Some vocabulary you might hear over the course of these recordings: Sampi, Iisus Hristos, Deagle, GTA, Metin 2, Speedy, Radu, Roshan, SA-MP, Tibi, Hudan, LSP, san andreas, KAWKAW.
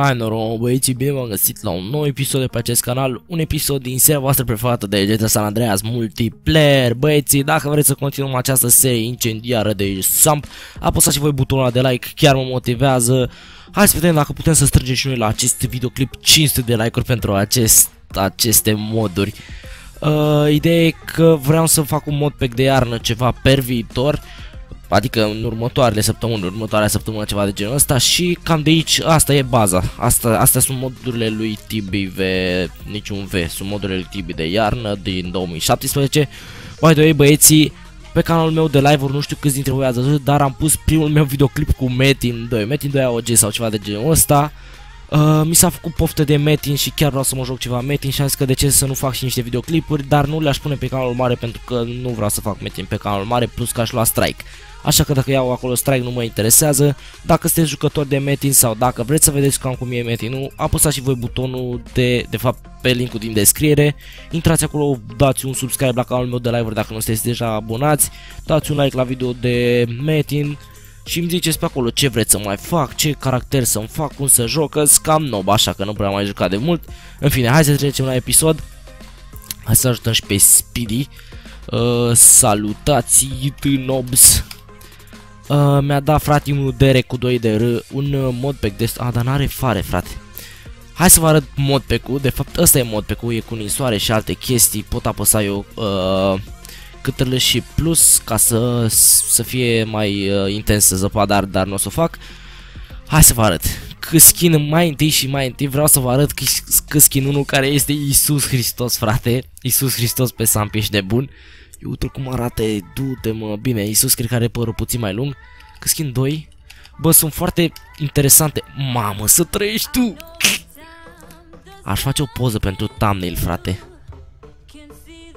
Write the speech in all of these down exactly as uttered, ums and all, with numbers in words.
Hai noroc, băieții, bine v-am găsit la un nou episod de pe acest canal, un episod din seria voastră preferată de G T A San Andreas Multiplayer. Băieții, dacă vreți să continuăm această serie incendiară de Samp, apăsați și voi butonul de like, chiar mă motivează. Hai să vedem dacă putem să strângem și noi la acest videoclip cinci sute de like-uri pentru acest, aceste moduri. Uh, ideea e că vreau să fac un mod pack de iarnă ceva per viitor. Adică în următoarele săptămâni, în următoarea săptămână, ceva de genul ăsta. Și cam de aici, asta e baza. Asta, astea sunt modurile lui Tibi, niciun V, sunt modurile lui Tibi de iarnă din două mii șaptesprezece. Mai doi băieții, pe canalul meu de live-uri nu știu câți dintre voi ați văzut, dar am pus primul meu videoclip cu Metin doi, Metin doi A O G sau ceva de genul ăsta. Uh, mi s-a făcut poftă de Metin și chiar vreau să mă joc ceva Metin și am zis că de ce să nu fac și niște videoclipuri, dar nu le-aș pune pe canalul mare pentru că nu vreau să fac Metin pe canalul mare, plus că aș lua strike. Așa că dacă iau acolo strike nu mă interesează. Dacă sunteți jucători de Metin sau dacă vreți să vedeți cam cum e Metin-ul, apăsați și voi butonul de, de fapt pe linkul din descriere. Intrați acolo, dați un subscribe la canalul meu de live-uri dacă nu sunteți deja abonați, dați un like la video de Metin și îmi ziceți pe acolo ce vreți să mai fac, ce caracter să-mi fac, cum să joc, că-s cam nob, așa că nu prea mai jucat de mult. În fine, hai să trecem la episod. Hai să ajutăm și pe Speedy. Uh, salutați, nobs. Uh, Mi-a dat, frate, un D R cu doi de R, un uh, modpack de... A, ah, dar n-are fare, frate. Hai să vă arăt modpack-ul. De fapt, ăsta e modpack-ul, e cu ninsoare și alte chestii. Pot apăsa eu uh, câtele și plus ca să, să fie mai uh, intensă zăpada, dar, dar nu o să o fac. Hai să vă arăt. Că skin mai întâi și mai întâi vreau să vă arăt că, că skin unul care este Iisus Hristos, frate. Iisus Hristos pe Sampi, ești nebun. Uite cum arată, du-te mă, bine, Iisus cred că are părul puțin mai lung. Că skin doi, bă, sunt foarte interesante. Mamă, să trăiești tu! Aș face o poză pentru thumbnail, frate.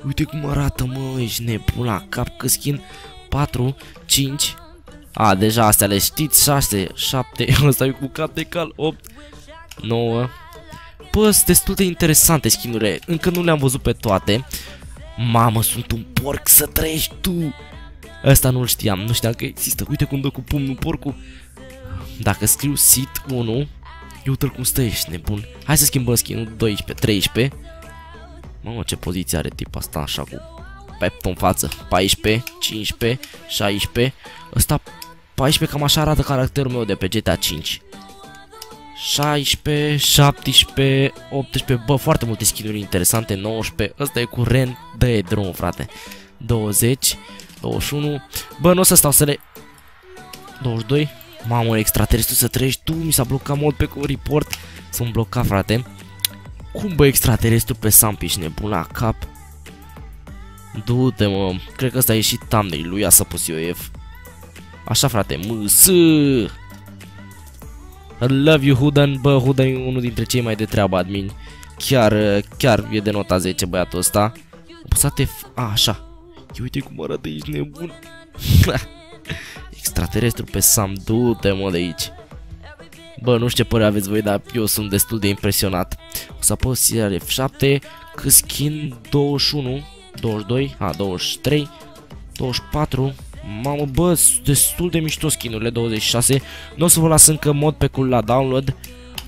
Uite cum arată, mă, ești nebun la cap. Că skin patru, cinci. A, deja astea le știți. Șase, șapte, ăsta e cu cap de cal, opt, nouă. Bă, sunt destul de interesante skin-urile. Încă nu le-am văzut pe toate. Mamă, sunt un porc, să trăiești tu! Ăsta nu-l știam, nu știam că există. Uite cum dă cu pumnul porcul. Dacă scriu sit unu, uite-l cum stă, ești nebun. Hai să schimbăm skin-ul, doisprezece, treisprezece. Mamă, ce poziție are tip asta așa cu pept în față. paisprezece, cincisprezece, șaisprezece. Ăsta paisprezece, cam așa arată caracterul meu de pe GTA cinci. șaisprezece, șaptesprezece, optsprezece, bă, foarte multe skin-uri interesante, nouăsprezece, ăsta e curent, dă-i drumul, frate, douăzeci, douăzeci și unu, bă, nu o să stau să le... douăzeci și doi, mamă, extraterestru, să treci tu, mi s-a blocat mod pe cu report, sunt blocat, frate, cum, bă, extraterestru pe Sampi, ești nebun la cap, du-te, mă, cred că ăsta e și thumbnail lui, ia să pus eu F, așa, frate, M S. I love you, Hudan. Bă, Hudan e unul dintre cei mai de treabă admin. Chiar, chiar e de nota zece băiatul ăsta. Apăsate, a, așa. Ia uite cum arată, ești nebun. Extraterestru pe Sam, du-te mă de aici. Bă, nu știu ce părere aveți voi, dar eu sunt destul de impresionat. O să apăs iar F șapte, că skin douăzeci și unu, douăzeci și doi, a, douăzeci și trei, douăzeci și patru. Mamă, bă, destul de mișto skin-urile, douăzeci și șase. Nu o să vă las încă mod pe cul la download,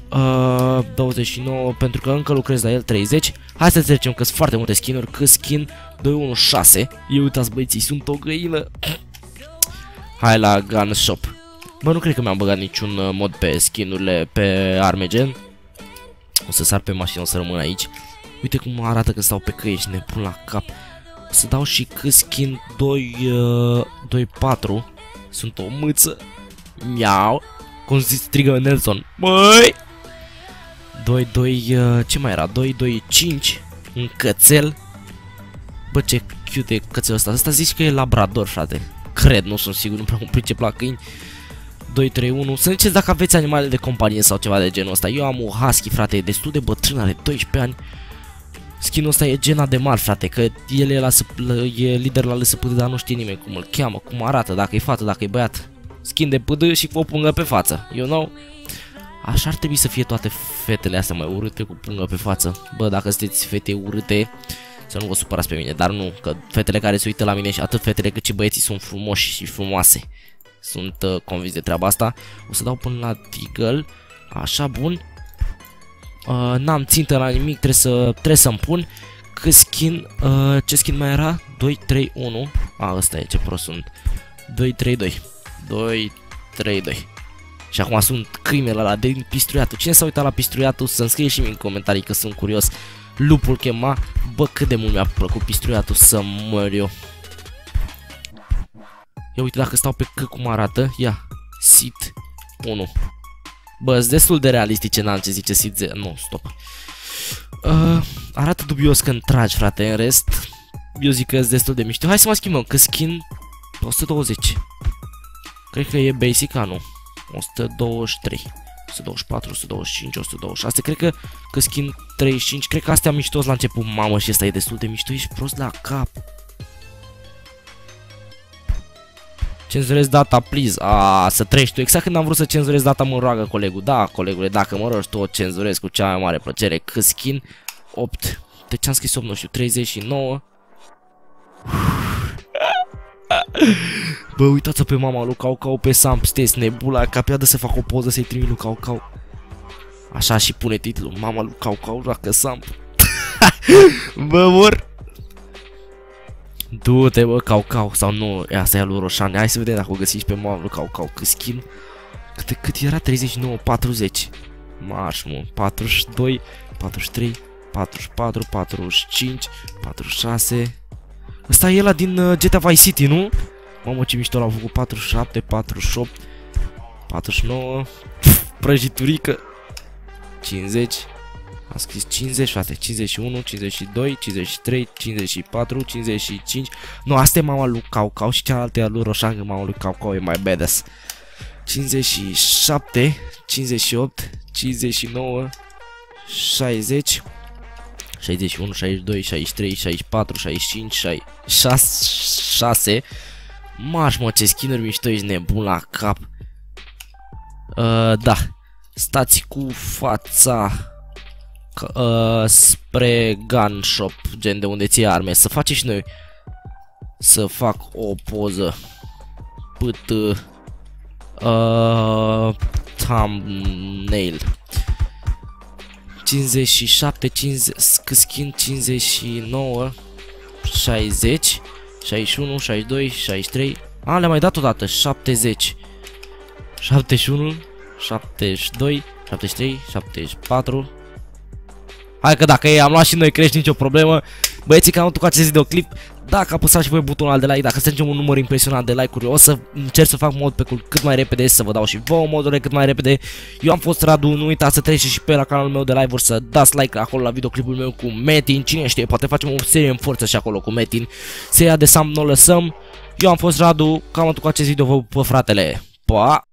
uh, douăzeci și nouă, pentru că încă lucrez la el, treizeci. Hai să trecem că sunt foarte multe skin-uri. Că skin două sute șaisprezece. Eu, uitați băieții, sunt o găină. Hai la gun shop. Bă, nu cred că mi-am băgat niciun mod pe skin-urile, pe arme gen. O să sar pe mașină, o să rămân aici. Uite cum arată că stau pe căi, ești nebun la cap. Să dau și cât skin doi, patru. Sunt o mâță. Miau. Cum se strigă Nelson. Băi! doi, doi, ce mai era? doi, doi, cinci. Un cățel. Bă, ce cute e cățelul ăsta. Asta zici că e labrador, frate. Cred, nu sunt sigur, nu prea îmi pricep la câini. doi, trei, unu. Să ziceți dacă aveți animale de companie sau ceva de genul ăsta. Eu am un husky, frate, e destul de bătrân, are doisprezece ani. Skin-ul ăsta e gena de mar, frate, că el e, la, e lider la L S P, dar nu știe nimeni cum îl cheamă, cum arată, dacă e fată, dacă e băiat. Skin de P D și cu o pungă pe față, you know? Așa ar trebui să fie toate fetele astea mai urâte cu pungă pe față. Bă, dacă sunteți fete urâte, să nu vă supărați pe mine, dar nu, că fetele care se uită la mine și atât fetele cât și băieții sunt frumoși și frumoase. Sunt uh, convins de treaba asta. O să dau până la Deagle, așa, bun. uh, n-am țintă la nimic, trebuie să trebuie să-mi pun. Cât skin, uh, ce skin mai era? doi trei unu. A, ăsta e, ce prost sunt. doi trei doi. doi trei doi. Și acum sunt câinele ăla de Pistruiatul. Cine s-a uitat la Pistruiatul să îmi scrie și mie în comentarii, că sunt curios. Lupul chema, bă, cât de mult mi-a plăcut Pistruiatul, să măr eu. Ia uite dacă stau pe C cum arată. Ia, sit unu. Bă, sunt destul de realistice, n-am ce zice sit zero. Nu, stop. Uh, arată dubios când tragi, frate, în rest eu zic că sunt destul de mișto. Hai să mă schimbăm, că skin o sută douăzeci. Cred că e basic, a, nu, o sută douăzeci și trei, o sută douăzeci și patru, o sută douăzeci și cinci, o sută douăzeci și șase. Asta cred că, că skin treizeci și cinci. Cred că astea miștos la început. Mamă, și ăsta e destul de mișto, ești prost la cap. Cenzurez data, please. A, să treci tu. Exact când am vrut să cenzurez data, mă roagă colegul. Da, colegule, dacă mă rogi, tu o cenzurez cu cea mai mare plăcere. Că skin opt. De ce am scris opt? Nu știu, treizeci și nouă. Bă, uitați-o pe mama lui Caucau, pe Samp, stes nebula, capiadă să fac o poză să-i trimit lui Caucau. Așa și pune titlul, mama lui Caucau, roacă Samp. Bă, mor. Du-te, bă, Caucau, sau nu, asta e lui Roșane, hai să vedem dacă o găsiți pe mama lui Caucau, că skin, cât, cât era, treizeci și nouă, patruzeci, marș, mă, patruzeci și doi, patruzeci și trei, patruzeci și patru, patruzeci și cinci, patruzeci și șase... Ăsta e ăla din uh, G T A Vice City, nu? Mamă, ce mișto l-au făcut, patruzeci și șapte, patruzeci și opt, patruzeci și nouă, pf, prăjiturică, cincizeci, am scris cincizeci, frate, cincizeci și unu, cincizeci și doi, cincizeci și trei, cincizeci și patru, cincizeci și cinci, nu, asta e mama lui Caucau și cealaltă e a lui Roșan, mama lui Caucau e mai badass, cincizeci și șapte, cincizeci și opt, cincizeci și nouă, șaizeci, șaizeci și unu, șaizeci și doi, șaizeci și trei, șaizeci și patru, șaizeci și cinci, șaizeci și șase. Maș, mă, ce skin-uri mișto, ești nebun la cap. uh, Da, stați cu fața uh, spre gun shop, gen de unde ție arme. Să facem și noi, să fac o poză. Pât uh, thumbnail cincizeci și șapte, cincizeci, skin cincizeci și nouă, șaizeci, șaizeci și unu, șaizeci și doi, șaizeci și trei. A, le-am mai dat o dată, șaptezeci, șaptezeci și unu, șaptezeci și doi, șaptezeci și trei, șaptezeci și patru. Hai că dacă e, am luat și noi crești, nicio problemă. Băieții, că am cu acest videoclip, dacă apăsați și voi butonul ăla de like, dacă strângem un număr impresionant de like-uri, o să încerc să fac mod pe cât mai repede, să vă dau și vouă modurile cât mai repede. Eu am fost Radu, nu uitați să treceți și pe la canalul meu de live-uri, să dați like acolo la videoclipul meu cu Metin, cine știe, poate facem o serie în forță și acolo cu Metin. Seria de Sam nu o lăsăm. Eu am fost Radu, cam atât cu acest video, vă pupă, fratele. Pa!